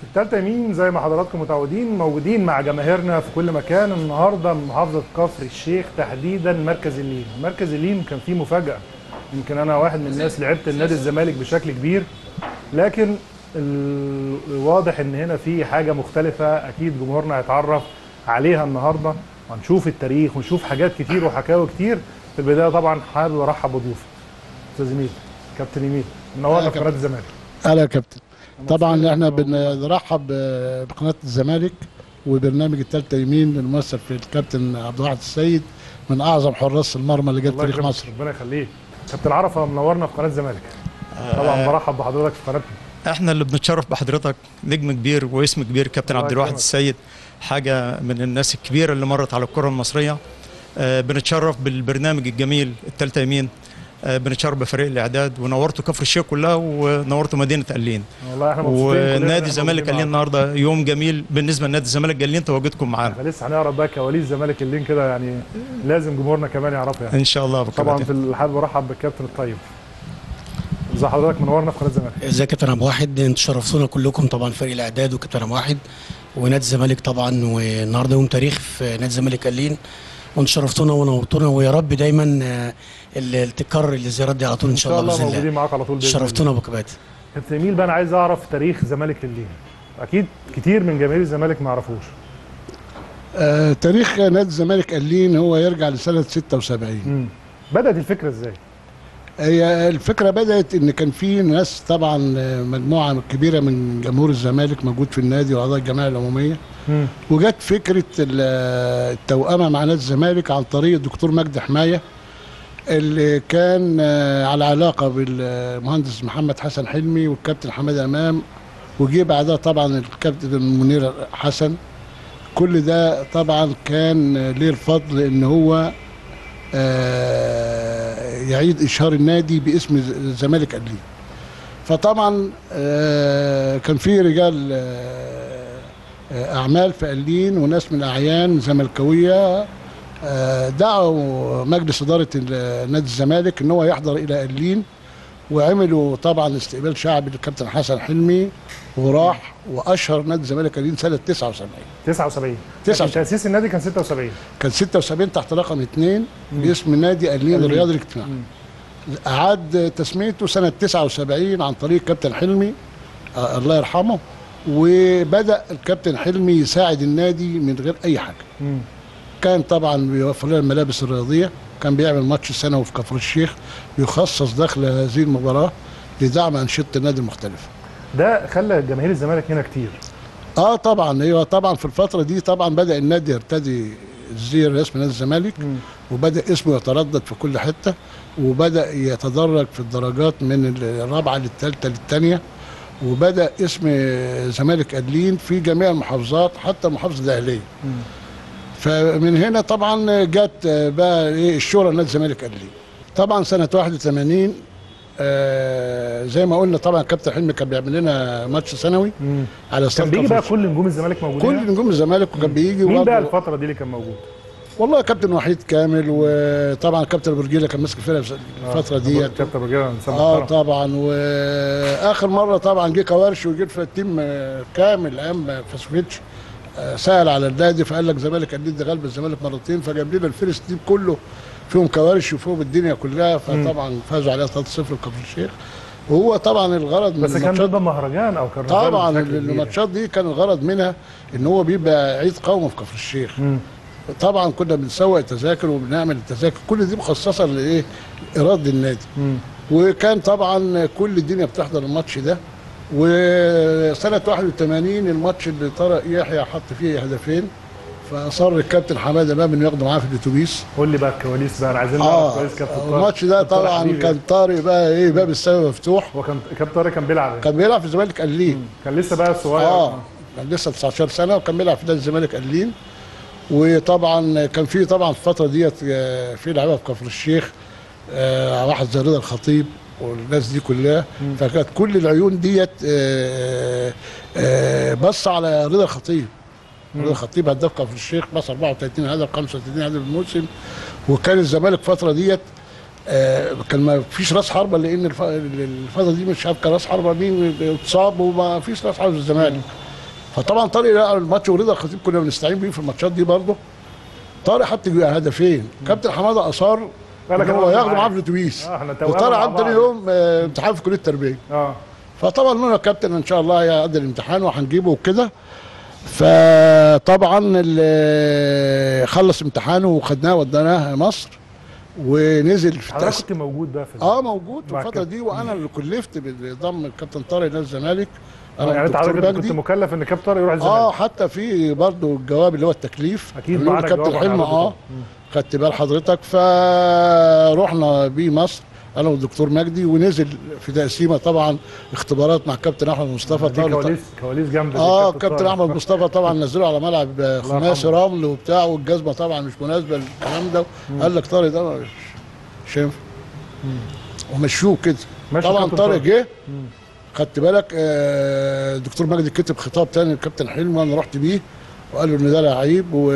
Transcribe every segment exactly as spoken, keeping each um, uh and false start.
في التالتة يمين زي ما حضراتكم متعودين موجودين مع جماهيرنا في كل مكان. النهارده من محافظه كفر الشيخ تحديدا مركز الليم. مركز الليم كان فيه مفاجاه، يمكن انا واحد من الناس لعبت النادي الزمالك بشكل كبير، لكن الواضح ان هنا في حاجه مختلفه اكيد جمهورنا هيتعرف عليها النهارده، وهنشوف التاريخ ونشوف حاجات كتير وحكاوي كتير. في البدايه طبعا حابب ارحب بضيوفي استاذ يمين، كابتن يمين، منورنا في قناه الزمالك. اهلا يا كابتن. طبعا احنا بنرحب بقناه الزمالك وبرنامج التالتة يمين الممثل في الكابتن عبد الواحد السيد، من اعظم حراس المرمى اللي جت في تاريخ مصر. ربنا يخليه. كابتن عرفه منورنا في قناه الزمالك. طبعا برحب بحضرتك في قناتنا. احنا اللي بنتشرف بحضرتك، نجم كبير واسم كبير كابتن عبد الواحد السيد، حاجه من الناس الكبيره اللي مرت على الكره المصريه. أه بنتشرف بالبرنامج الجميل التالتة يمين، بنتشرف بفريق الاعداد، ونورتوا كفر الشيخ كلها ونورتوا مدينه قلين. والله احنا مبسوطين. ونادي الزمالك قلين النهارده يوم جميل بالنسبه لنادي الزمالك قلين تواجدكم معانا. لسه هنعرف بقى كواليس الزمالك قلين كده، يعني لازم جمهورنا كمان يعرفها يعني. ان شاء الله. طبعا في الحال برحب بالكابتن الطيب. ازي حضرتك، منورنا في قناه الزمالك. ازي كابتن عبد الواحد، انتوا شرفتونا كلكم، طبعا فريق الاعداد وكابتن عبد الواحد ونادي الزمالك طبعا. والنهارده يوم تاريخ في نادي الزمالك قلين، وانتوا شرفتونا ونورتونا، ويا رب دايما تتكرر الزيارات دي على طول ان شاء الله. ان شاء الله موجودين معاك على طول. شرفتونا ابو كباتن. كابتن جميل بقى، انا عايز اعرف تاريخ الزمالك الليل، اكيد كتير من جماهير الزمالك ما يعرفوش. آه، تاريخ نادي الزمالك قلين هو يرجع لسنه ستة وسبعين. بدات الفكره ازاي؟ هي الفكره بدات ان كان في ناس، طبعا مجموعه كبيره من جمهور الزمالك موجود في النادي واعضاء الجمعيه العموميه، وجت فكره التوأمه مع نادي الزمالك عن طريق الدكتور مجدي حمايه، اللي كان على علاقه بالمهندس محمد حسن حلمي والكابتن حماده امام، وجي بعدها طبعا الكابتن منير حسن. كل ده طبعا كان ليه الفضل ان هو يعيد اشهار النادي باسم الزمالك قلين. فطبعا كان في رجال اعمال في قلين وناس من اعيان زملكاويه دعوا مجلس اداره نادي الزمالك ان هو يحضر الى قلين، وعملوا طبعا استقبال شعبي للكابتن حسن حلمي، وراح واشهر نادي الزمالك قلين سنه تسعة وسبعين. تسعة وسبعين تاسيس النادي كان ستة وسبعين. كان ستة وسبعين تحت رقم اثنين باسم نادي قلين الرياضي الاجتماعي. اعاد تسميته سنه تسعة وسبعين عن طريق الكابتن حلمي الله يرحمه، وبدا الكابتن حلمي يساعد النادي من غير اي حاجه. مم. كان طبعا بيوفر لنا الملابس الرياضيه، كان بيعمل ماتش سنوي في كفر الشيخ يخصص داخل هذه المباراه لدعم انشطه النادي المختلفه. ده خلى جماهير الزمالك هنا كتير. اه طبعا، ايوه طبعا. في الفتره دي طبعا بدا النادي يرتدي الزي الرسمي نادي الزمالك. م. وبدا اسمه يتردد في كل حته، وبدا يتدرج في الدرجات من الرابعه للثالثه للثانيه، وبدا اسم زمالك قلين في جميع المحافظات حتى المحافظه الاهليه. م. فمن هنا طبعا جت بقى ايه الشهره نادي الزمالك قلين. طبعا سنه واحد وثمانين آه زي ما قلنا طبعا كابتن حلمي كان بيعمل لنا ماتش سنوي على استاد. كان بيجي بقى كل نجوم الزمالك موجودين، كل نجوم الزمالك وكان بيجي. مين بقى الفتره دي اللي كان موجود؟ والله كابتن وحيد كامل، وطبعا كابتن ابورجيلا كان ماسك الفرقه الفتره ديت. كابتن ابورجيلا اه طبعا. واخر مره طبعا جه كوارش وجه التيم كامل ايام فاسوفيتش، سأل على النادي فقال لك الزمالك قلين دي غلب الزمالك مرتين، فجاب لنا الفيرست تيم كله فيهم كوارش وفيهم الدنيا كلها، فطبعا فازوا عليها ثلاثة صفر لكفر الشيخ. وهو طبعا الغرض من بس كان ضد مهرجان او كان طبعا الماتشات دي كان الغرض منها ان هو بيبقى عيد قومي في كفر الشيخ. مم. طبعا كنا بنسوق التذاكر وبنعمل التذاكر، كل دي مخصصه لايه؟ ايراد النادي. مم. وكان طبعا كل الدنيا بتحضر الماتش ده. وسنة واحد وثمانين الماتش اللي طارق يحيى حط فيه هدفين، فأصر الكابتن حماده امام انه ياخده معاه في الاتوبيس. قول لي بقى الكواليس بقى، عايزين نعرف كواليس كابتن طارق. الماتش ده طبعا كان طارق بقى ايه باب السما مفتوح، وكان كابتن طارق كان بيلعب كان بيلعب في الزمالك قلين، كان لسه بقى صغير. اه كان لسه تسعة عشر سنة وكان بيلعب في نادي الزمالك قلين. وطبعا كان في طبعا الفترة ديت في لعيبة في كفر الشيخ، آه واحد زي رضا الخطيب والناس دي كلها. مم. فكانت كل العيون ديت بص على رضا الخطيب. رضا الخطيب هداف كفر الشيخ، بص أربعة وثلاثين هدف خمسة وثلاثين هدف الموسم. وكان الزمالك الفتره ديت كان ما فيش راس حربه، لان الفتره دي مش هبقى راس حربه، مين اتصاب وما فيش راس حربه في الزمالك. فطبعا طارق الماتش ورضا الخطيب كنا بنستعين بيه في الماتشات دي برضه. طارق حط هدفين، كابتن حماده اصر ان هو ياخده معاه في الاتوبيس، وطارق عدى لي يوم امتحان في كليه التربيه. اه فطبعا قلنا الكابتن ان شاء الله هيأدي الامتحان وهنجيبه وكده. فطبعا اللي خلص امتحانه وخدناه وديناه مصر ونزل في التأسيس. حضرتك كنت موجود بقى في اه موجود في الفتره دي، وانا اللي كلفت بضم الكابتن طارق الى الزمالك. انا يعني حضرتك كنت مكلف ان الكابتن طارق يروح الزمالك؟ اه حتى في برضه الجواب اللي هو التكليف اكيد مع الكابتن حلمي. اه خدت بال حضرتك. فروحنا بيه مصر انا والدكتور مجدي، ونزل في تقسيمه طبعا اختبارات مع كابتن احمد مصطفى. طبعا كواليس كواليس جامده. اه كابتن احمد مصطفى طبعا نزله على ملعب خماسي رمل وبتاع، والجزمه طبعا مش مناسبه للكلام ده. قال لك طارق ده مش هينفع، ومشوه كده. طبعا طارق جه، خدت بالك الدكتور آه مجدي كتب خطاب ثاني للكابتن حلمي وانا رحت بيه، وقال له ان ده لعيب و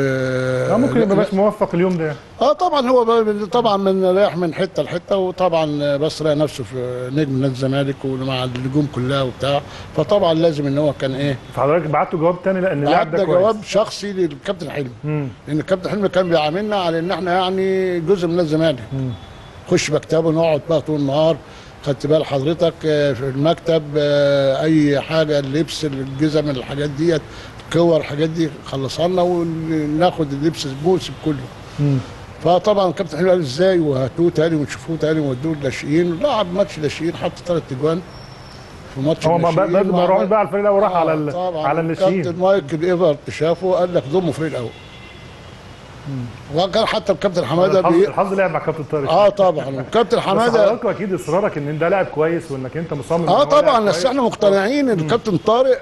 لا ممكن ما يبقاش موفق اليوم ده. اه طبعا هو طبعا من رايح من حته لحته، وطبعا بس لقى نفسه في نجم نادي الزمالك ومع النجوم كلها وبتاع، فطبعا لازم ان هو كان ايه. فحضرتك بعت له جواب ثاني لان اللاعب ده كويس؟ بعت جواب شخصي للكابتن حلمي، لان الكابتن حلمي كان بيعاملنا على ان احنا يعني جزء من نادي الزمالك. خش مكتبه نقعد بقى طول النهار، خدت بال حضرتك في المكتب اي حاجه، اللبس الجزم الحاجات ديت كور الحاجات دي خلصها لنا، وناخد اللبس الموسم كله. فطبعا الكابتن حلمي قال ازاي وهاتوه تاني ونشوفوه تاني وودوه للناشئين. لعب ماتش ناشئين حط ثلاث اجوان في ماتش الناشئين. هو بدل ما يروح بقى على الفريق الاول راح على على الناشئين. الكابتن مايكل ايفرت شافه وقال لك ضمه فريق الاول. وكان حتى الكابتن حماده بي... الحظ لعب مع كابتن طارق. اه طبعا الكابتن حماده حضرتك اكيد اصرارك ان ده لاعب كويس وانك انت مصمم. اه طبعا بس احنا مقتنعين ان الكابتن طارق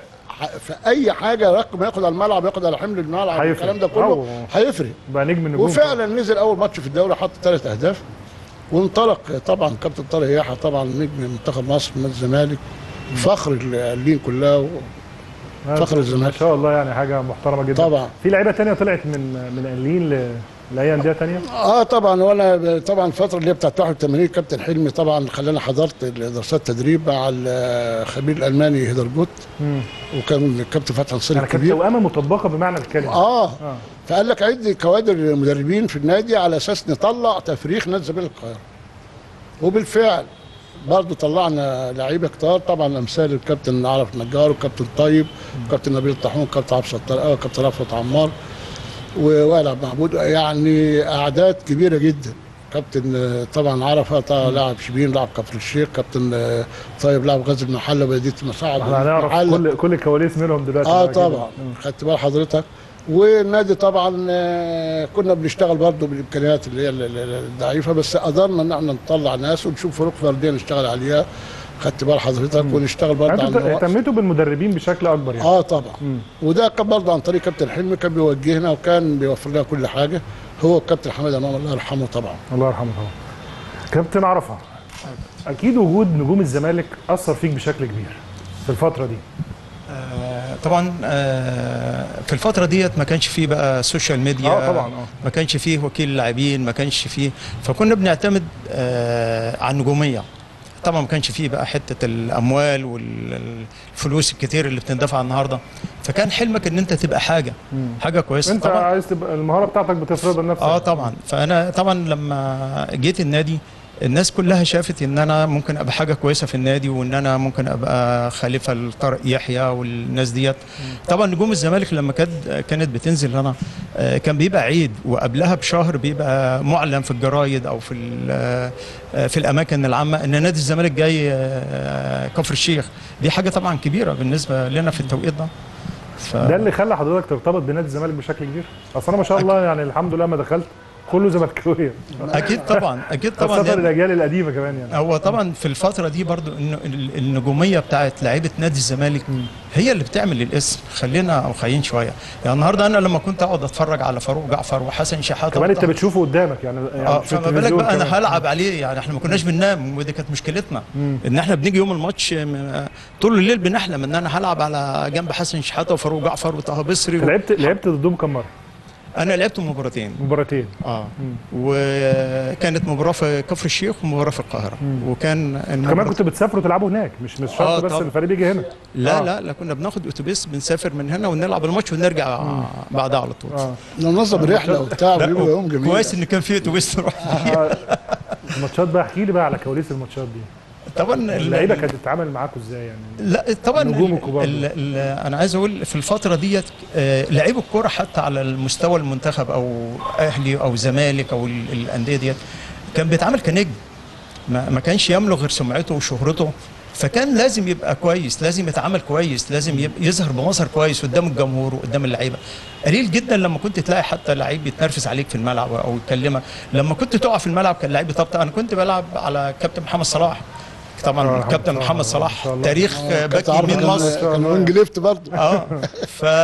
في اي حاجه رقم ياخد على الملعب ياخد على حمل الملعب الكلام ده كله هيفرق بقى نجم النجوم. وفعلا نزل اول ماتش في الدوري حط ثلاث اهداف وانطلق. طبعا كابتن طارق يحيى طبعا نجم منتخب مصر نادي الزمالك، فخر القلين كلها و... فخر الزمالك. ما شاء الله يعني حاجه محترمه جدا طبعا. في لعيبه ثانيه طلعت من من قلين ل... لاي انديه ثانيه؟ اه طبعا. وانا طبعا الفتره اللي هي بتاعت واحد وثمانين كابتن حلمي طبعا خلاني حضرت دراسات تدريب مع الخبير الالماني هيدرجوت، وكان الكابتن فتحي صدقي يعني كانت توأمه مطبقه بمعنى الكلمه. اه, آه. فقال لك عد كوادر المدربين في النادي على اساس نطلع تفريخ نادي الزمالك القاهره. وبالفعل برضه طلعنا لعيبه كتار طبعا امثال الكابتن عرف النجار والكابتن طيب والكابتن نبيل الطاحون والكابتن عبد الستار قوي والكابتن رفعت عمار ووائل محمود، يعني اعداد كبيره جدا. كابتن طبعا عرفه طبعا لاعب شبين، لاعب كفر الشيخ، كابتن طيب لاعب غزل المحله وبلديه المصاعب. احنا هنعرف كل كل الكواليس منهم دلوقتي. اه طبعا خدت بال حضرتك. والنادي طبعا كنا بنشتغل برضه بالامكانيات اللي هي الضعيفه، بس قدرنا ان احنا نطلع ناس ونشوف فروق فرديه نشتغل عليها. خدت بال حضرتك ونشتغل برضه على يعني اهتميتوا بالمدربين بشكل اكبر يعني. اه طبعا. مم. وده كان برضه عن طريق كابتن حلمي، كان بيوجهنا وكان بيوفر لنا كل حاجه، هو الكابتن حماده امام الله يرحمه طبعا. الله يرحمه طبعا. كابتن عرفه، اكيد وجود نجوم الزمالك اثر فيك بشكل كبير في الفتره دي. طبعا في الفتره ديت ما كانش فيه بقى سوشيال ميديا. اه طبعا. اه ما كانش فيه وكيل لاعبين، ما كانش فيه، فكنا بنعتمد على النجوميه. طبعا ما كانش فيه بقى حته الاموال والفلوس الكتير اللي بتندفع النهارده، فكان حلمك ان انت تبقى حاجه حاجه كويسه. انت طبعاً عايز تبقى المهاره بتاعتك بتفرضها لنفسك. اه طبعا. فانا طبعا لما جيت النادي الناس كلها شافت ان انا ممكن ابقى حاجه كويسه في النادي، وان انا ممكن ابقى خليفه لطارق يحيى والناس ديت. طبعا نجوم الزمالك لما كانت بتنزل هنا كان بيبقى عيد، وقبلها بشهر بيبقى معلن في الجرايد او في في الاماكن العامه ان نادي الزمالك جاي كفر الشيخ. دي حاجه طبعا كبيره بالنسبه لنا في التوقيت ده. ف... ده اللي خلى حضرتك ترتبط بنادي الزمالك بشكل كبير؟ اصل انا ما شاء الله يعني الحمد لله ما دخلت كله زملكاويه. اكيد طبعا اكيد طبعا. خاصه يعني الاجيال القديمه كمان يعني. هو طبعا في الفتره دي برضو انه النجوميه بتاعت لعيبه نادي الزمالك هي اللي بتعمل الاسم. خلينا او خايين شويه يعني. النهارده انا لما كنت اقعد اتفرج على فاروق جعفر وحسن شحاته كمان انت بتشوفه قدامك يعني. اه فما بالك بقى انا هلعب عليه يعني. احنا ما كناش بننام، ودي كانت مشكلتنا مم. ان احنا بنيجي يوم الماتش طول الليل بنحلم ان انا هلعب على جنب حسن شحاته وفاروق جعفر وطه بصري. لعبت و... لعبت ضدهم كم مره؟ انا لعبت مباراتين مباراتين اه مم. وكانت مباراه في كفر الشيخ ومباراه في القاهره مم. وكان كمان كنتوا بتسافروا تلعبوا هناك مش مش شرط آه بس الفريق بيجي هنا لا آه. لا لا كنا بناخد اتوبيس بنسافر من هنا ونلعب الماتش ونرجع مم. بعدها على طول آه. ننظم رحله وبتاع ويبقى يوم جميل كويس ان كان في اتوبيس نروح آه. الماتشات بقى احكي لي بقى على كواليس الماتشات دي طبعا اللعيبه كانت بتتعامل معاكم ازاي يعني؟ لا طبعا نجوم الكبار انا عايز اقول في الفتره ديت لعيب الكوره حتى على المستوى المنتخب او اهلي او زمالك او الانديه ديت كان بيتعامل كنجم ما كانش يملك غير سمعته وشهرته فكان لازم يبقى كويس لازم يتعامل كويس لازم يظهر بمظهر كويس قدام الجمهور وقدام اللعيبه قليل جدا لما كنت تلاقي حتى لعيب يتنرفز عليك في الملعب او يتكلمك لما كنت تقع في الملعب كان لعيب يطبطب انا كنت بلعب على كابتن محمد صلاح طبعا الكابتن محمد صلاح تاريخ باك يمين مصر الوينج ليفت برضه اه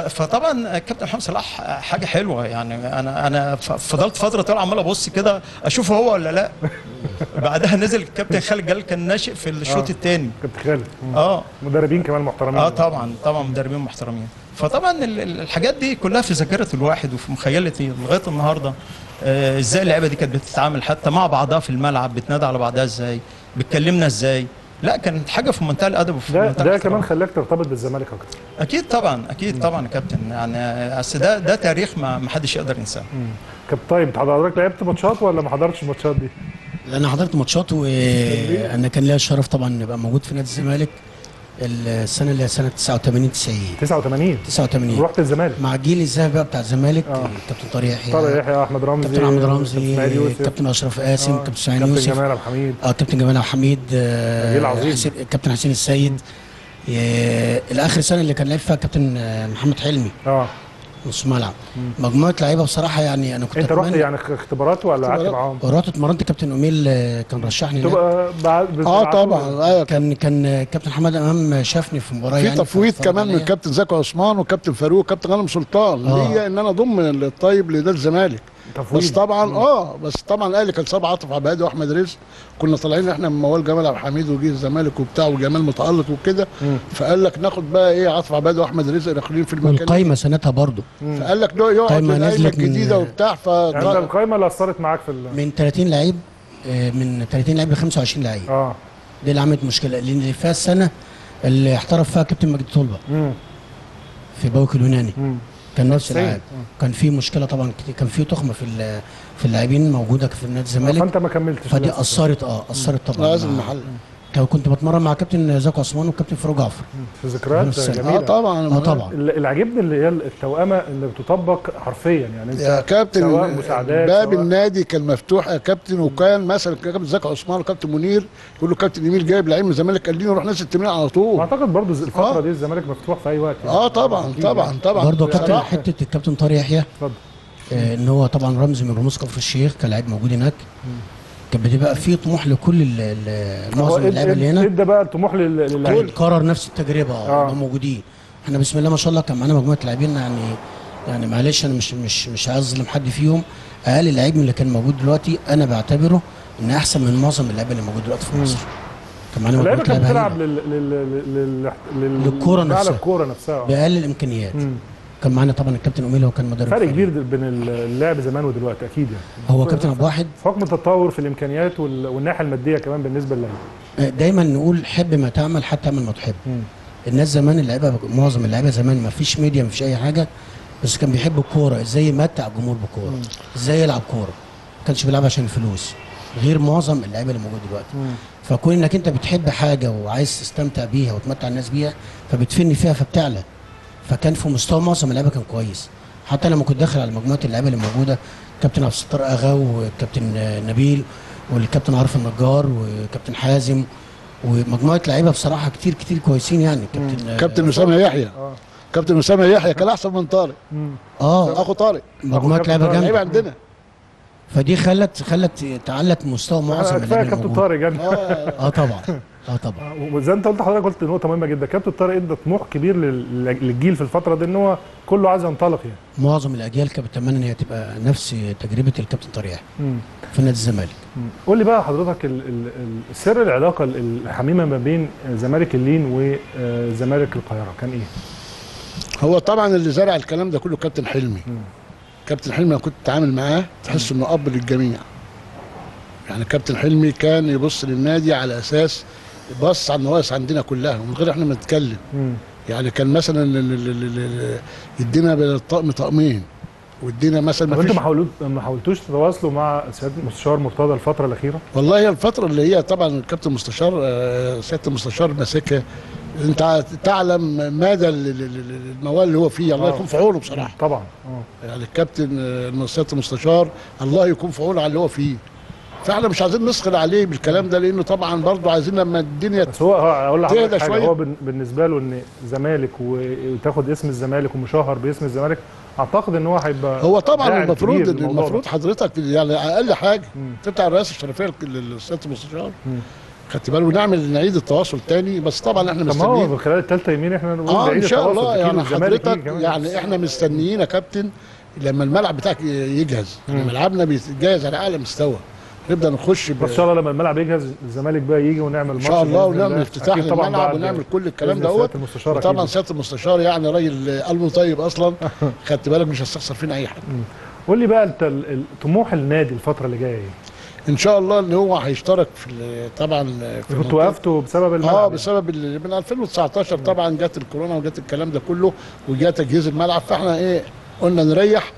فطبعا الكابتن محمد صلاح حاجه حلوه يعني انا انا فضلت فتره طويله عمال ابص كده اشوفه هو ولا لا بعدها نزل الكابتن خالد جلال كان ناشئ في الشوط الثاني كابتن خالد اه مدربين كمان محترمين اه طبعا طبعا مدربين محترمين فطبعا الحاجات دي كلها في ذاكره الواحد وفي مخيلتي لغايه النهارده ازاي اللعيبه دي كانت بتتعامل حتى مع بعضها في الملعب بتنادى على بعضها ازاي بتكلمنا ازاي لا كانت حاجه في منتهى الادب وفي ده, ده كمان خلاك ترتبط بالزمالك اكتر اكيد طبعا اكيد طبعا يا كابتن يعني اصل ده ده تاريخ ما حدش يقدر ينساه كابتن طيب حضرتك لعبت ماتشات ولا ما حضرتش الماتشات دي؟ انا حضرت ماتشات وانا كان ليا الشرف طبعا ان ابقى موجود في نادي الزمالك السنه اللي هي سنه تسعة وثمانين تسعين تسعة وثمانين تسعة وثمانين رحت الزمالك مع جيل الذهبي بقى بتاع الزمالك كابتن طارق يحيى طارق يحيى احمد رمزي كابتن احمد رمزي كابتن اشرف قاسم آه. كابتن اسماعيل يوسف كابتن جمال عبد الحميد اه كابتن جمال عبد الحميد كابتن حسين السيد الاخر سنه اللي كان لعب فيها كابتن محمد حلمي اه نص ملعب مجموعه لعيبه بصراحه يعني انا كنت انت رحت يعني اختبارات ولا قعدت معاهم؟ رحت اتمرنت كابتن اميل كان رشحني تبقى بعد اه طبعا كان كان كابتن حماده امام شافني في مباراه يعني في تفويض كمان من الكابتن زاكو عثمان والكابتن فاروق والكابتن غانم سلطان آه. هي ان انا اضم الطيب لده الزمالك تفويض. بس طبعا اه بس طبعا الاهلي كان صعب عاطف عبادي واحمد رزق كنا طالعين احنا من موال جمال عبد الحميد وجه الزمالك وبتاع وجمال متالق وكده فقال لك ناخد بقى ايه عاطف عبادي واحمد رزق داخلين في المكان والقايمه سنتها برضه فقال لك يقعد القايمه الجديده وبتاع ف يعني القايمه اللي اثرت معاك في من ثلاثين لعيب من ثلاثين لعيب ل خمسة وعشرين لعيب اه دي اللي عملت مشكله لان اللي فيها السنه اللي احترف فيها كابتن مجدي طلبه في بوك اليوناني مم. كان نفس اللاعب كان في مشكله طبعا كان في تخمه في في اللاعبين موجوده في نادي الزمالك فانت ما كملتش فدي اثرت اه اثرت طبعا لازم المحل كنت بتمرن مع كابتن زاكو عثمان وكابتن فاروق جعفر في ذكريات جميله اه طبعا اه طبعا اللي عجبني اللي هي التوأمه اللي بتطبق حرفيا يعني انت يا كابتن باب النادي كان مفتوح يا كابتن وكان مثلا كابتن زاكو عثمان وكابتن منير يقول له كابتن اميل جايب لعيب من الزمالك قال لي نروح ناس التمرين على طول اعتقد برضو الفتره آه. دي الزمالك مفتوح في اي وقت يعني اه طبعا طبعا طبعا برضو كابتن حته الكابتن طارق يحيى اتفضل آه ان هو طبعا رمز من رموز كفر الشيخ كان لعيب موجود هناك كان بيبقى في طموح لكل معظم اللعيبه اللي هنا ادى بقى الطموح للعيبه كرر نفس التجربه اه موجودين احنا بسم الله ما شاء الله كان معانا مجموعه لاعبين يعني يعني معلش انا مش مش مش عايز اظلم حد فيهم اقل لعيب من اللي كان موجود دلوقتي انا بعتبره ان احسن من معظم اللعيبه اللي موجوده دلوقتي في مصر كان معانا مجموعه لعيبه بتلعب لل لل للكوره نفسها الكوره نفسها باقل الامكانيات مم. كان معانا طبعا الكابتن أميلة وكان مدرب فرق كبير بين اللعب زمان ودلوقتي اكيد يعني هو كابتن عبد الواحد حكم التطور في الامكانيات والناحيه الماديه كمان بالنسبه للعيبه دايما نقول حب ما تعمل حتى تعمل ما تحب الناس زمان اللعيبه معظم اللعيبه زمان ما فيش ميديا ما فيش اي حاجه بس كان بيحب الكوره ازاي يمتع الجمهور بالكوره ازاي يلعب كوره ما كانش بيلعب عشان الفلوس غير معظم اللعيبه اللي موجوده دلوقتي فكون انك انت بتحب حاجه وعايز تستمتع بيها وتمتع الناس بيها فبتفني فيها فبتعلى فكان في مستوى معظم اللعيبه كان كويس حتى لما كنت داخل على مجموعه اللعيبه اللي موجوده كابتن عبد الستار اغا وكابتن نبيل والكابتن عرف النجار وكابتن حازم ومجموعه لعيبه بصراحه كتير كتير كويسين يعني كابتن كابتن اسامه يحيى كابتن اسامه يحيى كان احسن من طارق اه اخو طارق مجموعه لعيبه جامده عندنا فدي خلت خلت تعلق مستوى معظم اللعيبه كابتن طارق اه طبعا اه طبعا وزي انت قلت حضرتك قلت نقطه مهمه جدا كابتن طارق ادى طموح كبير للجيل في الفتره دي ان هو كله عايز ينطلق يعني معظم الاجيال كانت بتتمنى ان هي تبقى نفس تجربه الكابتن طارق في نادي الزمالك قول لي بقى حضرتك سر العلاقه الحميمه ما بين زمالك اللين وزمالك القاهره كان ايه؟ هو طبعا اللي زرع الكلام ده كله كابتن حلمي كابتن حلمي انا كنت اتعامل معاه تحس انه اب للجميع. يعني كابتن حلمي كان يبص للنادي على اساس بص على النواقص عندنا كلها ومن غير احنا ما نتكلم. يعني كان مثلا يدينا بالطقم طقمين وادينا مثلا. طب انتوا ما حاولتوش ما حاولتوش تتواصلوا مع سياده المستشار مرتضى الفتره الاخيره؟ والله هي الفتره اللي هي طبعا الكابتن المستشار سياده المستشار ماسكها، انت تعلم مدى الموال اللي هو فيه. الله يكون في عونه بصراحه. طبعا اه يعني الكابتن سياده المستشار الله يكون في عونه على اللي هو فيه، فاحنا مش عايزين نسخر عليه بالكلام ده، لانه طبعا برضه عايزين لما الدنيا بس هو اقول لحضرتك حاجه، هو بالنسبه له ان زمالك وتاخد اسم الزمالك ومشهر باسم الزمالك، اعتقد ان هو هيبقى هو طبعا المفروض ان المفروض حضرتك يعني اقل حاجه تبتاع الرئاسه الشرفيه للسياده المستشار، خدت بالك، ونعمل نعيد التواصل تاني. بس طبعا احنا مستنيين طبعا من خلال الثالثه يمين احنا نقول آه نعيد التواصل. اه ان شاء الله يعني حضرتك يعني احنا مستنيين يا كابتن لما الملعب بتاعك يجهز، يعني ملعبنا بيتجهز على اعلى مستوى، نبدا نخش ب... ان شاء الله لما الملعب يجهز الزمالك بقى يجي ونعمل ماتش ان شاء الله ونعمل افتتاح الملعب ونعمل كل الكلام دوت. طبعا سياده المستشار يعني راجل قلبه طيب اصلا خدت بالك، مش هستخسر فينا اي حاجه. قول لي بقى انت طموح النادي الفتره اللي جايه ايه؟ ان شاء الله ان هو هيشترك في طبعا في كنت وقفته بسبب الملعب. اه بسبب من ألفين وتسعتاشر طبعا جت الكورونا وجت الكلام ده كله وجا تجهيز الملعب، فاحنا ايه قلنا نريح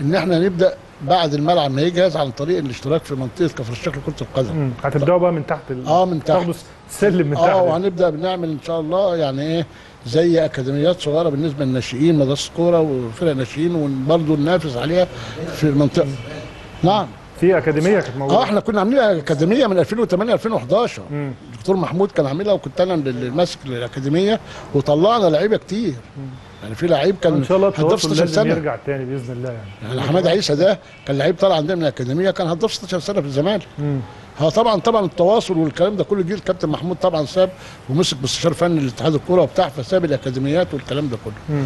ان احنا نبدا بعد الملعب ما يجهز عن طريق الاشتراك في منطقه كفر الشيخ لكره القدم. هتبداوا بقى من تحت ال... اه من تحت السلم من تحت اه وهنبدا بنعمل ان شاء الله يعني ايه زي اكاديميات صغيره بالنسبه للناشئين، مدرسه كوره وفرق ناشئين، وبرضه ننافس عليها في المنطقه. نعم في اكاديميه كانت موجوده اه احنا كنا عاملين اكاديميه من ألفين وتمانية ألفين وحداشر، الدكتور محمود كان عاملها وكنت انا اللي ماسك الاكاديميه، وطلعنا لعيبه كتير. مم. يعني في لعيب كان ان شاء الله التواصل لازم يرجع تاني باذن الله. يعني يعني حماده عيسى ده كان لعيب طالع عندنا من الاكاديميه، كان هداف ستاشر سنة في الزمالك. ها طبعا طبعا التواصل والكلام ده كله جه الكابتن محمود طبعا ساب ومسك مستشار فني لاتحاد الكوره وبتاع، فساب الاكاديميات والكلام ده كله. مم.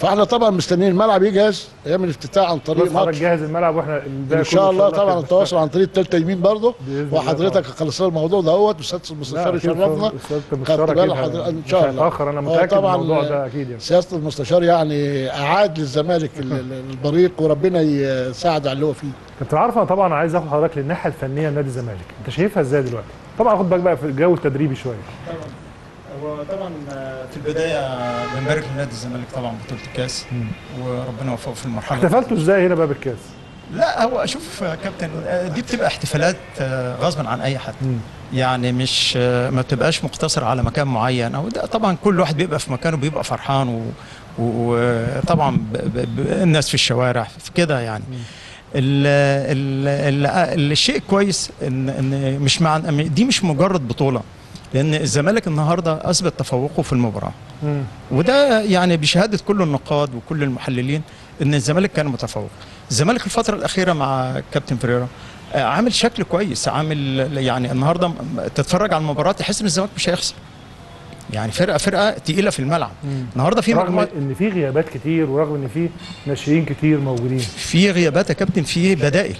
فاحنا طبعا مستنيين الملعب يجهز ايام الافتتاح عن طريق ماتش. نجهز الملعب واحنا ان شاء الله طبعا التواصل عن طريق التالتة يمين برضه، وحضرتك خلصنا الموضوع دوت واستاذ المستشار يشرفنا. خدت بالك ان شاء الله مش انا متاكد من الموضوع ده اكيد. يعني سياسه المستشار يعني اعاد للزمالك البريق وربنا يساعد على اللي هو فيه. كابتن عارف انا طبعا عايز اخد حضرتك للناحيه الفنيه لنادي الزمالك، انت شايفها ازاي دلوقتي؟ طبعا خد بالك بقى في الجو التدريبي شويه. وطبعا في البدايه بنبارك لنادي الزمالك طبعا بطوله الكاس وربنا وفقه في المرحله. احتفلتوا ازاي هنا بقى بالكاس؟ لا هو اشوف كابتن دي بتبقى احتفالات غصبا عن اي حد، يعني مش ما بتبقاش مقتصره على مكان معين، او ده طبعا كل واحد بيبقى في مكانه بيبقى فرحان، وطبعا الناس في الشوارع في كده يعني. الشيء الكويس ان ان مش مع دي مش مجرد بطوله، لأن الزمالك النهارده أثبت تفوقه في المباراة، وده يعني بشهادة كل النقاد وكل المحللين إن الزمالك كان متفوق. الزمالك الفترة الأخيرة مع كابتن فيريرا عامل شكل كويس، عامل يعني النهارده تتفرج على المباراة تحس إن الزمالك مش هيخسر. يعني فرقة فرقة تقيلة في الملعب. مم. النهارده في رغم إن في غيابات كتير ورغم إن في ناشئين كتير موجودين. في غيابات يا كابتن، في بدائل،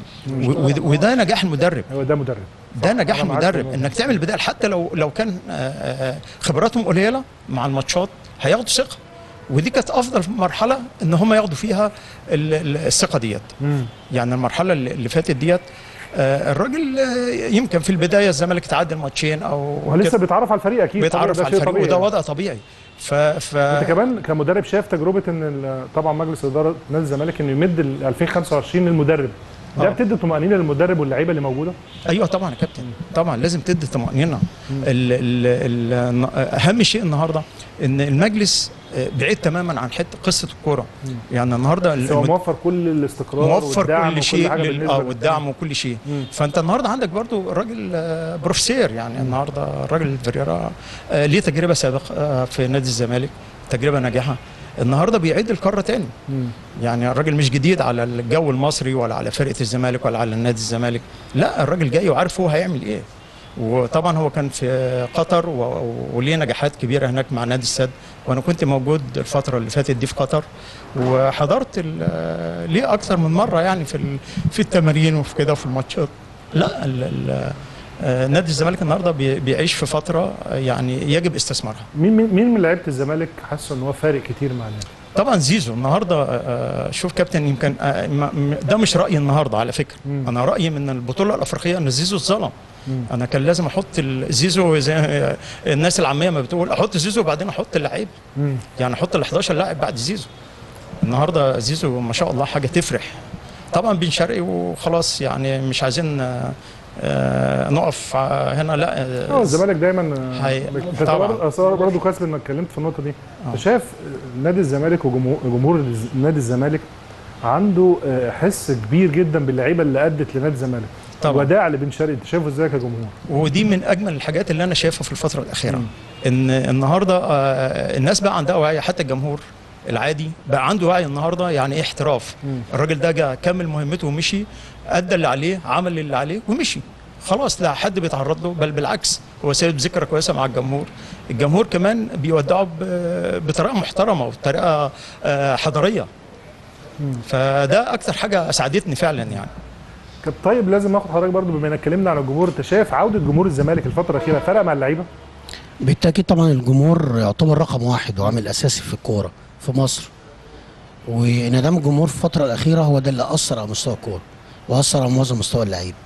وده نجاح المدرب. هو ده مدرب. ده نجاح المدرب انك تعمل بدائل حتى لو لو كان خبراتهم قليله مع الماتشات هياخدوا ثقه، ودي كانت افضل مرحله ان هم ياخدوا فيها الثقه ديت. يعني المرحله اللي فاتت ديت الراجل يمكن في البدايه الزمالك تعادل ماتشين او ولسه بيتعرف على الفريق، اكيد بيتعرف على الفريق وده وضع طبيعي. ف ف انت كمان كمدرب شايف تجربه ان طبعا مجلس اداره نادي الزمالك انه يمد ال ألفين وخمسة وعشرين للمدرب، ده بتدي طمأنينة للمدرب واللعيبة اللي موجودة؟ أيوه طبعا يا كابتن، طبعا لازم تدي طمأنينة. ال ال ال أهم شيء النهارده إن المجلس بعيد تماما عن حتة قصة الكورة، يعني النهارده هو موفر كل الاستقرار موفر والدعم كل شيء وكل حاجة اه والدعم وكل شيء. فأنت النهارده عندك برضو راجل بروفيسير، يعني النهارده الراجل فيريرا ليه تجربة سابقة في نادي الزمالك، تجربة ناجحة، النهارده بيعيد الكره تاني. مم. يعني الراجل مش جديد على الجو المصري ولا على فرقه الزمالك ولا على نادي الزمالك، لا الراجل جاي وعارف هو هيعمل ايه. وطبعا هو كان في قطر و... وليه نجاحات كبيره هناك مع نادي السد، وانا كنت موجود الفتره اللي فاتت دي في قطر وحضرت ال... ليه اكثر من مره يعني في ال... في التمارين وفي كده وفي الماتشات. لا ال... ال... نادي الزمالك النهارده بيعيش في فتره يعني يجب استثمارها. مين مين من لعيبه الزمالك حاسه ان هو فارق كتير مع النادي؟ طبعا زيزو النهارده. شوف كابتن، يمكن ده مش رايي النهارده على فكره. مم. انا رايي من البطوله الافريقيه ان زيزو اتظلم. انا كان لازم احط زيزو زي الناس العاميه ما بتقول، احط زيزو وبعدين احط اللعيبه. يعني احط ال احد عشر لاعب بعد زيزو. النهارده زيزو ما شاء الله حاجه تفرح. طبعا بن شرقي وخلاص، يعني مش عايزين آه نقف هنا. لا اه الزمالك دايما طبعا. برضه كويس انك اتكلمت في النقطه دي. آه. شايف نادي الزمالك وجمهور نادي الزمالك عنده حس كبير جدا باللعيبه اللي ادت لنادي الزمالك. الوداع اللي بن شرقي انت شايفه ازاي كجمهور؟ ودي من اجمل الحاجات اللي انا شايفها في الفتره الاخيره. م. ان النهارده آه الناس بقى عندها وعي، حتى الجمهور العادي بقى عنده وعي النهارده يعني ايه احتراف. الراجل ده جه كمل مهمته ومشي، ادى اللي عليه، عمل اللي عليه ومشي خلاص، لا حد بيتعرض له، بل بالعكس هو سايب ذكرى كويسه مع الجمهور. الجمهور كمان بيودعه بطريقه محترمه وبطريقه حضاريه. فده اكتر حاجه ساعدتني فعلا يعني. طيب لازم اخد حضرتك برضو، بما اننا اتكلمنا عن الجمهور، انت شايف عوده جمهور الزمالك الفتره الاخيره فرق مع اللعيبه؟ بالتاكيد طبعا. الجمهور يعتبر رقم واحد وعامل اساسي في الكوره في مصر، وانعدام الجمهور في الفتره الاخيره هو ده اللي اثر على مستوى الكوره واثر على معظم مستوى اللعيبه.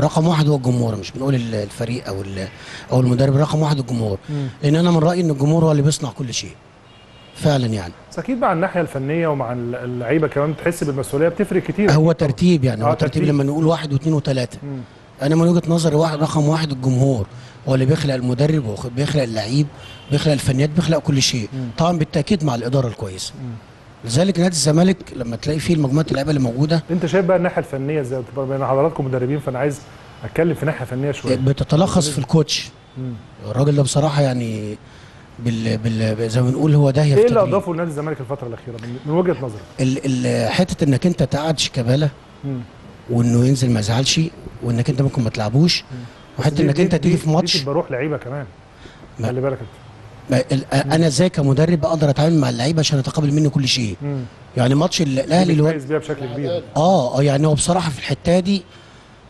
رقم واحد هو الجمهور، مش بنقول الفريق او او المدرب، رقم واحد الجمهور. مم. لان انا من رايي ان الجمهور هو اللي بيصنع كل شيء فعلا يعني. بس اكيد مع الناحيه الفنيه ومع اللعيبه كمان بتحس بالمسؤوليه، بتفرق كتير. هو ترتيب يعني، هو ترتيب, ترتيب لما نقول واحد واثنين وثلاثه. مم. انا من وجهه نظري واحد، رقم واحد الجمهور، هو اللي بيخلق المدرب وبيخلق اللعيب، بيخلق الفنيات، بيخلق كل شيء. مم. طبعا بالتاكيد مع الاداره الكويسه. لذلك نادي الزمالك لما تلاقي فيه مجموعه اللعيبه اللي موجوده. انت شايف بقى الناحيه الفنيه ازاي؟ بين حضراتكم مدربين، فانا عايز اتكلم في ناحيه فنيه شويه. بتتلخص في الكوتش. مم. الراجل ده بصراحه يعني بال بال زي ما بنقول هو داهيه في التدريب. ايه اللي اضافه لنادي الزمالك الفتره الاخيره من وجهه نظرك؟ حته انك انت تقعد شيكابالا وانه ينزل ما يزعلش، وانك انت ممكن ما تلعبوش، وحتى انك انت تيجي في ماتش بروح لعيبه كمان. خلي بالك انت، انا ازاي كمدرب اقدر اتعامل مع اللعيبه عشان اتقبل منه كل شيء. مم. يعني ماتش الاهلي اللي هو كويس بيها بشكل كبير. اه اه يعني هو بصراحه في الحته دي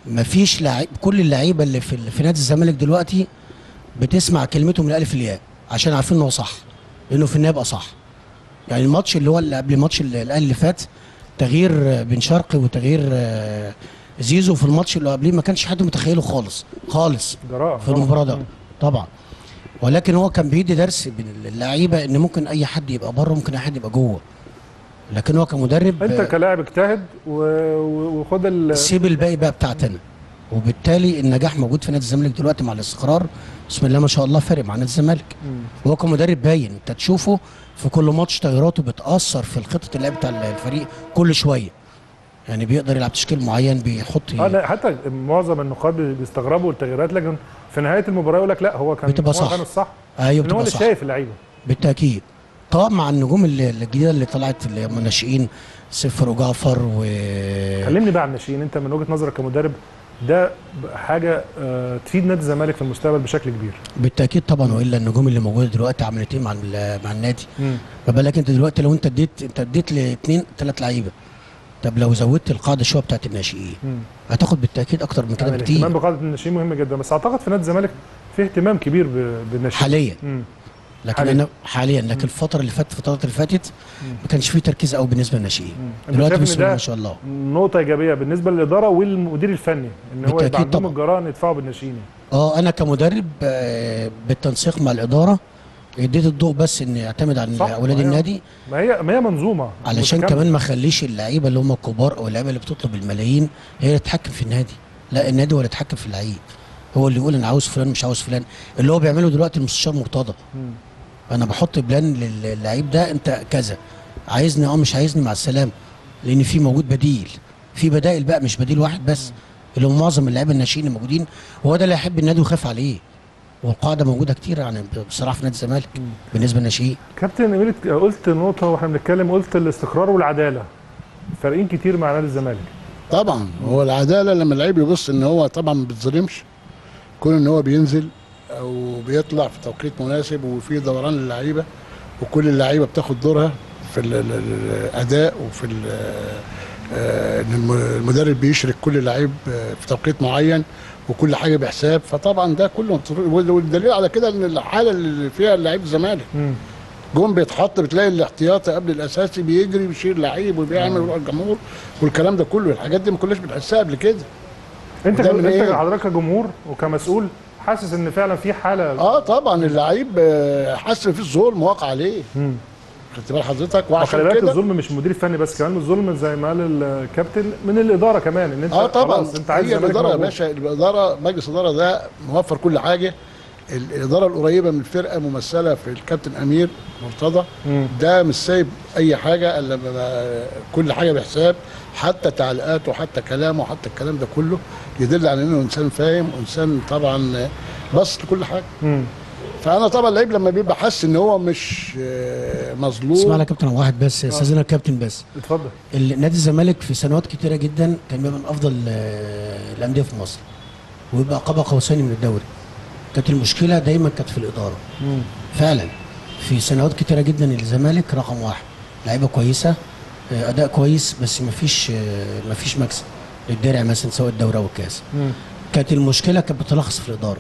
مفيش لعيب، كل اللعيبه اللي في, في نادي الزمالك دلوقتي بتسمع كلمته من الالف للياء عشان عارفين ان هو صح، لانه في النهايه بقى صح. يعني الماتش اللي هو اللي قبل ماتش الاهلي اللي فات، تغيير بن شرقي وتغيير زيزو في الماتش اللي قبليه ما كانش حد متخيله خالص خالص في المباراه ده طبعا. ولكن هو كان بيدي درس للعيبه ان ممكن اي حد يبقى بره، ممكن اي حد يبقى جوه. لكن هو كمدرب، انت كلاعب اجتهد وخد ال... سيب الباقي بقى بتاعتنا، وبالتالي النجاح موجود في نادي الزمالك دلوقتي مع الاستقرار. بسم الله ما شاء الله فارق مع نادي الزمالك. هو كمدرب باين، انت تشوفه في كل ماتش تغييراته بتاثر في خطه اللعب بتاع الفريق كل شويه. يعني بيقدر يلعب تشكيل معين بيحط. انا حتى معظم النقاد بيستغربوا التغييرات، لكن في نهايه المباراه يقول لك لا هو كان بتبقى صح. كان الصح. ايوه بتبقى صح. هو اللي شايف اللعيبه بالتاكيد. طبعا مع النجوم الجديده اللي طلعت، اللي هم ناشئين صفر وجعفر و كلمني بقى عن الناشئين، انت من وجهه نظرك كمدرب ده حاجه تفيد نادي الزمالك في المستقبل بشكل كبير؟ بالتاكيد طبعا، والا النجوم اللي موجوده دلوقتي عملت ايه مع مع النادي؟ ما بالك انت دلوقتي لو انت اديت انت اديت لاثنين ثلاث لعيبه، طب لو زودت القاعده شويه بتاعت الناشئين هتاخد بالتاكيد اكتر من كده يعني بكتير. الاهتمام بقاعده الناشئين مهم جدا، بس اعتقد في نادي الزمالك في اهتمام كبير بالناشئين حاليا. مم. لكن حاليا. انا حاليا لكن مم. الفتره اللي فاتت الفترات اللي فاتت ما كانش في تركيز قوي بالنسبه للناشئين. دلوقتي بسم الله ما شاء الله. نقطه ايجابيه بالنسبه للاداره والمدير الفني ان هو يبقى عندهم الجراءه ان يدفعوا بالناشئين. اه انا كمدرب بالتنسيق مع الاداره اديت الضوء بس ان يعتمد على اولاد النادي. ما هي ما هي منظومه علشان متكامل. كمان ما خليش اللعيبه اللي هم الكبار او اللعيبه اللي بتطلب الملايين هي اللي تتحكم في النادي، لا النادي هو اللي يتحكم في اللعيب، هو اللي يقول انا عاوز فلان مش عاوز فلان، اللي هو بيعمله دلوقتي المستشار مرتضى. انا بحط بلان للعيب ده، انت كذا عايزني اه مش عايزني مع السلامه، لان في موجود بديل، في بدائل بقى مش بديل واحد بس. مم. اللي هم معظم اللعيبه الناشئين الموجودين، وهو ده اللي هيحب النادي ويخاف عليه، والقاعده موجوده كتير يعني بصراحه في نادي الزمالك بالنسبه للناشئين. كابتن قلت نقطه واحنا بنتكلم، قلت الاستقرار والعداله فارقين كتير مع نادي الزمالك. طبعا هو العداله لما اللعيب يبص ان هو طبعا ما بيتظلمش، كون ان هو بينزل او بيطلع في توقيت مناسب وفي دوران للعيبه، وكل اللعيبه بتاخد دورها في الاداء وفي ان المدرب بيشرك كل لعيب في توقيت معين وكل حاجه بحساب، فطبعا ده كله والدليل على كده ان الحاله اللي فيها لعيب الزمالك جون بيتحط بتلاقي الاحتياطي قبل الاساسي بيجري بيشيل لعيب وبيعمل ويروح الجمهور والكلام ده كله، الحاجات دي ما كناش بنحسها قبل كده. انت انت إيه؟ حضرتك كجمهور وكمسؤول حاسس ان فعلا في حاله؟ اه طبعا اللعيب حاسس ان في ظلم واقع عليه. امم خدت بال حضرتك؟ وعشان كده خلي بالك الظلم مش مدير فني بس، كمان الظلم زي ما قال الكابتن من الاداره كمان، ان انت اه طبعا انت عايز الاداره يا باشا، الاداره مجلس الاداره ده موفر كل حاجه. الاداره القريبه من الفرقه ممثله في الكابتن امير مرتضى، ده مش سايب اي حاجه الا كل حاجه بحساب، حتى تعليقاته حتى كلامه حتى الكلام ده كله يدل على انه انسان فاهم وانسان طبعا بص لكل حاجه. مم. فانا طبعا اللعيب لما بيبقى حاسس ان هو مش مظلوم. اسمعني يا كابتن واحد بس، استاذنا الكابتن بس. اتفضل. نادي الزمالك في سنوات كتيره جدا كان بيبقى من افضل الانديه في مصر ويبقى قاب قوسين من الدوري. كانت المشكله دايما كانت في الاداره. مم. فعلا في سنوات كتيره جدا الزمالك رقم واحد، لعيبه كويسه اداء كويس بس مفيش مفيش مكسب للدرع مثلا سواء الدوري او الكاس. كانت المشكله كانت بتلخص في الاداره.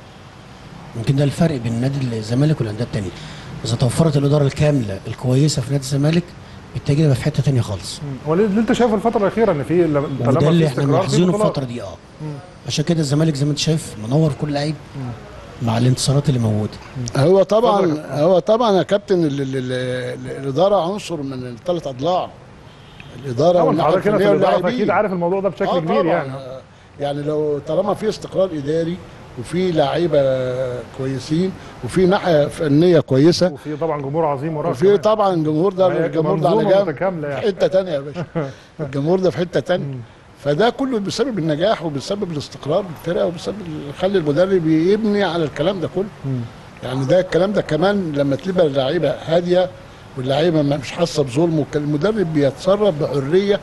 يمكن ده الفرق بين نادي الزمالك والانديه الثانيه. اذا توفرت الاداره الكامله الكويسه في نادي الزمالك بالتالي يبقى في حته ثانيه خالص. هو اللي انت شايفه الفتره الاخيره ان في طالما ده اللي احنا ملاحظينه الفتره دي. اه عشان كده الزمالك زي ما انت شايف منور كل لعيب مع الانتصارات اللي موجوده. هو طبعا هو طبعا يا كابتن الاداره عنصر من الثلاث اضلاع. الاداره والحضرتك هنا في الاداره اكيد عارف الموضوع ده بشكل آه كبير يعني. يعني لو طالما في استقرار اداري وفي لعيبه كويسين وفي ناحيه فنيه كويسه وفي طبعا جمهور عظيم وراك وفي طبعا الجمهور ده الجمهور ده على جنب يعني. في حته ثانيه يا باشا الجمهور ده في حته ثانيه، فده كله بسبب النجاح وبسبب الاستقرار بالفرقه وبسبب يخلي المدرب يبني على الكلام ده كله. يعني ده الكلام ده كمان لما تبقى اللعيبه هاديه واللعيبه مش حاسه بظلم والمدرب بيتصرف بحريه،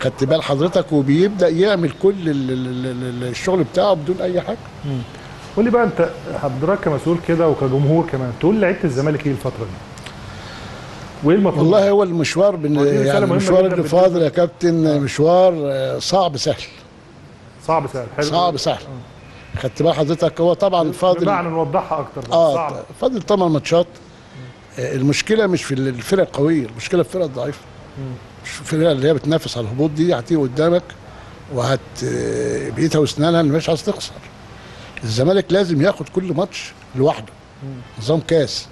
خدت بال حضرتك، وبيبدا يعمل كل الشغل بتاعه بدون اي حاجه. امم قول لي بقى انت حضرتك كمسؤول كده وكجمهور كمان تقول لعيبه الزمالك ايه الفتره دي؟ وايه المطلوب؟ والله هو المشوار بن... يعني المشوار اللي فاضل يا كابتن مشوار صعب سهل. صعب سهل، حلو. صعب سهل. آه. خدت بال حضرتك هو طبعا فاضل بمعنى نوضحها اكتر بقى. اه صعب. فاضل ثمان ماتشات. المشكله مش في الفرق القويه، المشكله في الفرق الضعيفه. الفرقه اللي هي بتنافس على الهبوط دي هتيجي قدامك وهت بايدها واسنانها مش عايز تخسر. الزمالك لازم ياخد كل ماتش لوحده. نظام كاس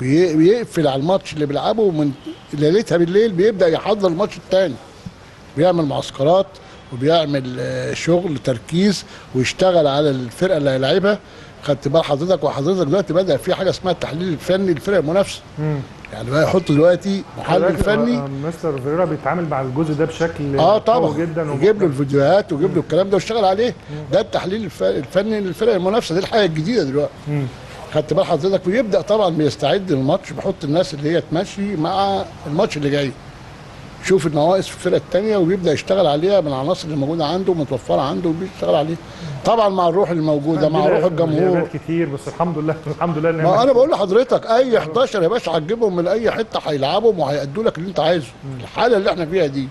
بيقفل على الماتش اللي بيلعبه ومن ليلتها بالليل بيبدا يحضر الماتش الثاني، بيعمل معسكرات وبيعمل شغل تركيز ويشتغل على الفرقه اللي هيلاعبها. خدت بال حضرتك وحضرتك دلوقتي بدا في حاجه اسمها التحليل الفني للفرق المنافسه. يعني بقى يحط دلوقتي محلل فني. مستر فيريرا بيتعامل مع الجزء ده بشكل اه طبعا جدا، ويجيب له الفيديوهات ويجيب له الكلام ده ويشتغل عليه. مم. ده التحليل الفني للفرق المنافسه، دي الحاجه الجديده دلوقتي. خدت بال حضرتك، ويبدا طبعا بيستعد للماتش، بيحط الناس اللي هي تمشي مع الماتش اللي جاي، شوف النواقص في الفرقه الثانيه وبيبدا يشتغل عليها من العناصر اللي موجوده عنده ومتوفره عنده وبيشتغل عليها طبعا مع الروح الموجوده مع روح الجمهور كتير. بس الحمد لله الحمد لله ما انا بقول لحضرتك اي احداشر يا باشا هتجيبهم من اي حته هيلعبهم وهيأدوا لك اللي انت عايزه. الحاله اللي احنا فيها دي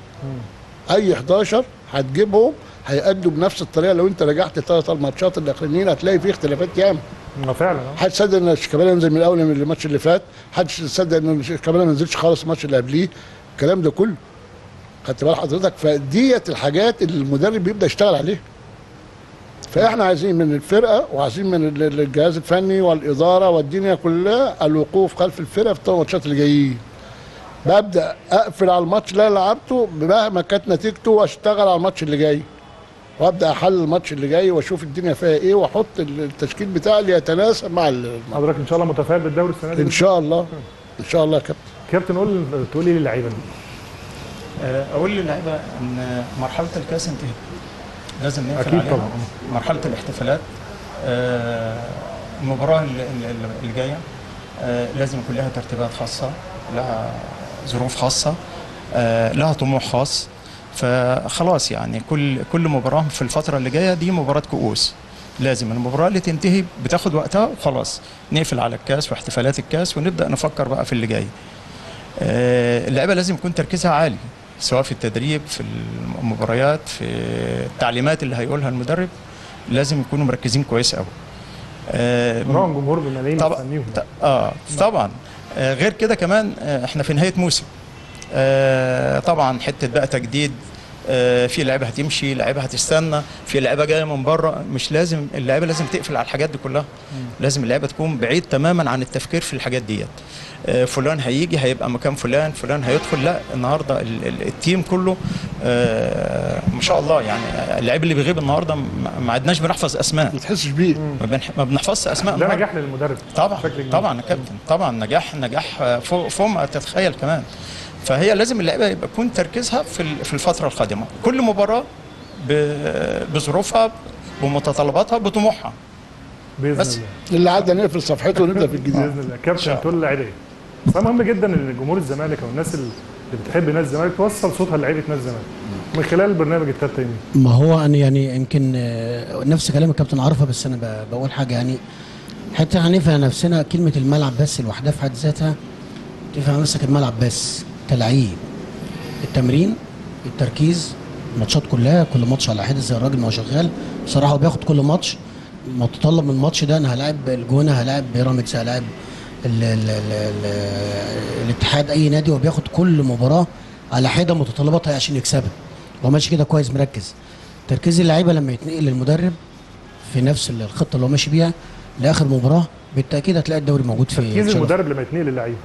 اي احداشر هتجيبهم هيأدوا بنفس الطريقه. لو انت رجعت ثلاث الماتشات الاخرانيين هتلاقي فيه اختلافات ياما. ما فعلا محدش صدق ان شيكابالا ينزل من الاول من الماتش اللي فات، محدش صدق ان شيكابالا ما نزلش خالص الماتش اللي قبليه، الكلام ده كله. خدت بال حضرتك؟ فديت الحاجات اللي المدرب بيبدا يشتغل عليها. فاحنا عايزين من الفرقه وعايزين من الجهاز الفني والاداره والدنيا كلها الوقوف خلف الفرقه في الماتشات اللي جايين. ببدا اقفل على الماتش اللي انا لعبته مهما كانت نتيجته واشتغل على الماتش اللي جاي. وابدا احلل الماتش اللي جاي واشوف الدنيا فيها ايه واحط التشكيل بتاعي اللي يتناسب مع حضرتك. ان شاء الله متفائل بالدوري السنه دي؟ ان شاء الله ان شاء الله يا كابتن. كابتن قول تقول ايه للعيبه؟ اقول للعيبه ان مرحله الكاس انتهت، لازم نقفل عليها. طبعا مرحله الاحتفالات، المباراه اللي جايه لازم يكون لها ترتيبات خاصه، لها ظروف خاصه، لها طموح خاص. فخلاص يعني كل كل مباراه في الفتره اللي جايه دي مباراه كؤوس، لازم المباراه اللي تنتهي بتاخد وقتها وخلاص نقفل على الكاس واحتفالات الكاس ونبدا نفكر بقى في اللي جاي. اللعيبه لازم يكون تركيزها عالي، سواء في التدريب في المباريات في التعليمات اللي هيقولها المدرب لازم يكونوا مركزين كويس قوي. طبعا الجمهور بملايين مستنيهم. اه طبعا آه غير كده كمان آه احنا في نهايه موسم. آه طبعا حته بقى تجديد، آه في لعيبه هتمشي، لعيبه هتستنى، في لعيبه جايه من بره، مش لازم اللعيبه لازم تقفل على الحاجات دي كلها. م. لازم اللعيبه تكون بعيد تماما عن التفكير في الحاجات ديت. آه فلان هيجي هيبقى مكان فلان، فلان هيدخل، لا النهارده ال ال التيم كله آه ما شاء الله، يعني اللعيب اللي بيغيب النهارده ما عدناش بنحفظ اسماء، ما تحسش بيه، ما بنحفظش اسماء. ده نجاح للمدرب طبعا طبعا يا كابتن، طبعا نجاح نجاح فوق فوق ما تتخيل كمان. فهي لازم اللعيبه يبقى يكون تركيزها في في الفتره القادمه، كل مباراه بظروفها بمتطلباتها بطموحها باذن بس. الله اللي عدى نقفل صفحته ونبدا في الجديد باذن الله. كابتن تولى عيديه، فمهم جدا ان جمهور الزمالك او الناس اللي بتحب نادي الزمالك توصل صوتها لعيبه نادي الزمالك من خلال برنامج التالتة يمين. ما هو انا يعني يمكن نفس كلام الكابتن عرفه، بس انا بقول حاجه يعني حتى هنفهم نفسنا. كلمه الملعب بس لوحدها في حد ذاتها تفهم نفسك الملعب بس، تلعيب، التمرين، التركيز، الماتشات كلها، كل ماتش على حد، زي الراجل ما هو شغال بصراحه وبياخد كل ماتش متطلب من الماتش ده. انا هلاعب الجونه، هلاعب بيراميدز، هلاعب الاتحاد، اي نادي، وبياخد كل مباراه على حده متطلباتها عشان يكسبها. هو ماشي كده كويس مركز. تركيز اللعيبه لما يتنقل للمدرب في نفس الخطه اللي هو ماشي بيها لاخر مباراه بالتاكيد هتلاقي الدوري موجود في تركيز المدرب لما يتنقل للعيبه.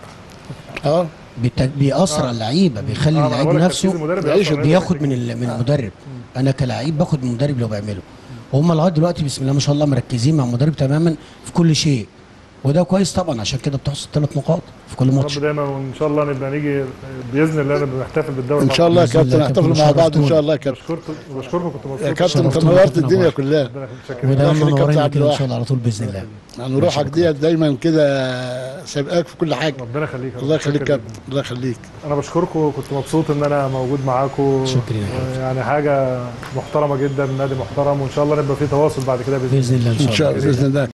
اه بيأثر على اللعيبه، بيخلي اللعيب نفسه بياخد من من المدرب. انا كلاعب باخد من المدرب اللي بيعمله. هم لغايه دلوقتي بسم الله ما شاء الله مركزين مع المدرب تماما في كل شيء، وده كويس طبعا. عشان كده بتحصل ثلاث نقاط في كل ماتش دايما، وان شاء الله نبقى نيجي باذن الله نحتفل بالدوري ان شاء الله. يا كابتن نحتفل مع بعض ان شاء الله يا كابتن. بشكركم، كنت مبسوط يا كابتن، انت نورت الدنيا كلها، وده منورنا كده ان شاء الله على طول باذن الله. يعني روحك ديت دايما كده سابقاك في كل حاجه. ربنا يخليك. الله يخليك يا كابتن، الله يخليك. انا بشكركم، كنت مبسوط ان انا موجود معاكم. شكرا يعني حاجه محترمه جدا، نادي محترم، وان شاء الله نبقى في تواصل بعد كده باذن الله. باذن الله ان شاء الله باذن الله.